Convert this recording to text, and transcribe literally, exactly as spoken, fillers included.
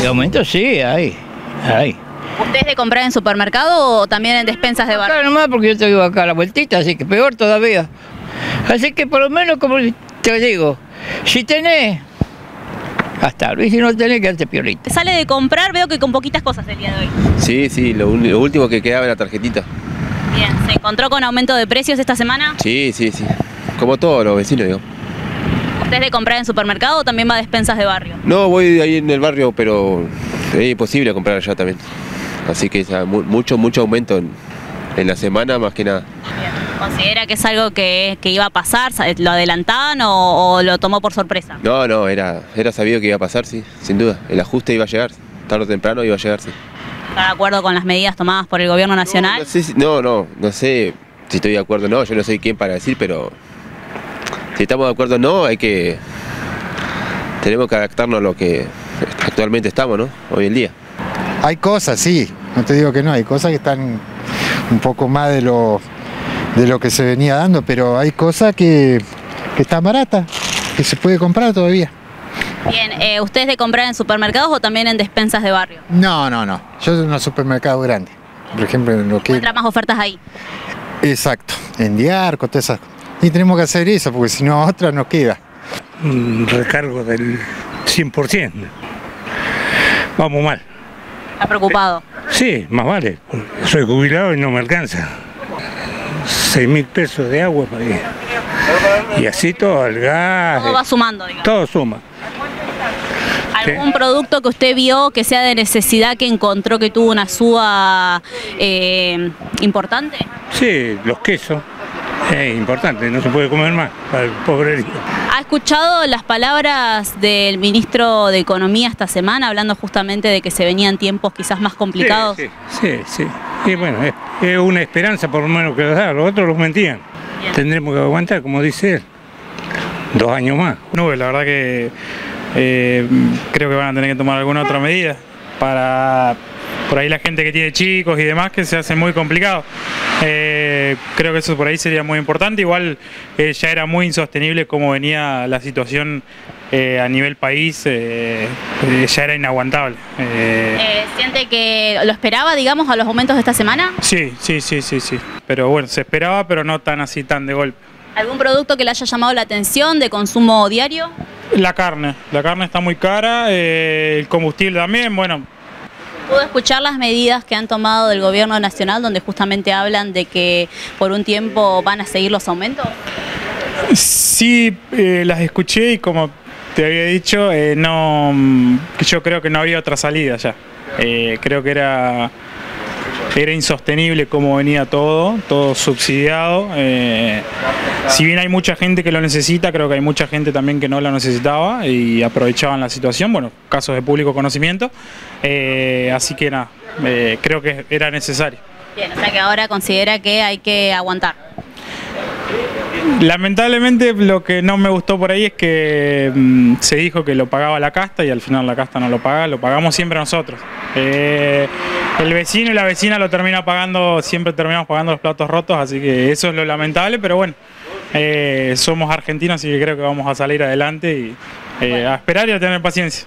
De momento sí, hay, hay. ¿Usted es de comprar en supermercado o también en despensas de barrio? Acá nomás, porque yo te vivo acá a la vueltita, así que peor todavía. Así que por lo menos, como te digo, si tenés, hasta Luis, si no tenés, quedarte piolita. Sale de comprar, veo que con poquitas cosas el día de hoy. Sí, sí, lo, lo último que quedaba era la tarjetita. Bien, ¿se encontró con aumento de precios esta semana? Sí, sí, sí, como todos los vecinos, digo. ¿Usted es de comprar en supermercado o también va a despensas de barrio? No, voy ahí en el barrio, pero es imposible comprar allá también. Así que mucho, mucho aumento en, en la semana, más que nada. Bien. ¿Considera que es algo que, que iba a pasar? ¿Lo adelantaban o, o lo tomó por sorpresa? No, no, era, era sabido que iba a pasar, sí, sin duda. El ajuste iba a llegar, tarde o temprano iba a llegar, sí. ¿Está de acuerdo con las medidas tomadas por el gobierno nacional? No, no, sé, no, no, no sé si estoy de acuerdo o no, yo no soy quien para decir, pero si estamos de acuerdo o no, hay que, tenemos que adaptarnos a lo que actualmente estamos, ¿no? Hoy en día. Hay cosas, sí, no te digo que no, hay cosas que están un poco más de lo, de lo que se venía dando, pero hay cosas que, que están baratas, que se puede comprar todavía. Bien, eh, ¿usted es de comprar en supermercados o también en despensas de barrio? No, no, no, yo soy en un supermercado grande, por ejemplo en lo que... ¿Encuentra más ofertas ahí? Exacto, en Diarco, todas esas cosas. Y tenemos que hacer eso, porque si no otra nos queda. Un recargo del cien por ciento, vamos mal. ¿Está preocupado? Sí, más vale. Soy jubilado y no me alcanza. seis mil pesos de agua para ir. Y así todo, el gas. Todo va sumando, digamos. Todo suma. ¿Algún sí. producto que usted vio que sea de necesidad que encontró que tuvo una suba eh, importante? Sí, los quesos. Es importante, no se puede comer más para el pobre. ¿Ha escuchado las palabras del ministro de Economía esta semana, hablando justamente de que se venían tiempos quizás más complicados? Sí, sí, sí, sí. Y bueno, es, es una esperanza por lo menos que los da, los otros los mentían. Bien. Tendremos que aguantar, como dice él, dos años más. No, la verdad que eh, creo que van a tener que tomar alguna otra medida para... Por ahí la gente que tiene chicos y demás que se hace muy complicado. Eh, creo que eso por ahí sería muy importante. Igual eh, ya era muy insostenible cómo venía la situación eh, a nivel país, eh, eh, ya era inaguantable. Eh... Eh, ¿Siente que lo esperaba, digamos, a los aumentos de esta semana? Sí, sí, sí, sí, sí. Pero bueno, se esperaba, pero no tan así, tan de golpe. ¿Algún producto que le haya llamado la atención de consumo diario? La carne. La carne está muy cara, eh, el combustible también, bueno... ¿Pudo escuchar las medidas que han tomado del gobierno nacional donde justamente hablan de que por un tiempo van a seguir los aumentos? Sí, eh, las escuché y como te había dicho, eh, no, yo creo que no había otra salida ya. Eh, creo que era, era insostenible cómo venía todo, todo subsidiado. Eh, si bien hay mucha gente que lo necesita, creo que hay mucha gente también que no lo necesitaba y aprovechaban la situación, bueno, casos de público conocimiento. Eh, así que nada, eh, creo que era necesario. Bien, o sea que ahora considera que hay que aguantar. Lamentablemente lo que no me gustó por ahí es que mmm, se dijo que lo pagaba la casta y al final la casta no lo paga, lo pagamos siempre nosotros. Eh, el vecino y la vecina lo termina pagando, siempre terminamos pagando los platos rotos, así que eso es lo lamentable, pero bueno, eh, somos argentinos, así que creo que vamos a salir adelante y eh, bueno. A esperar y a tener paciencia.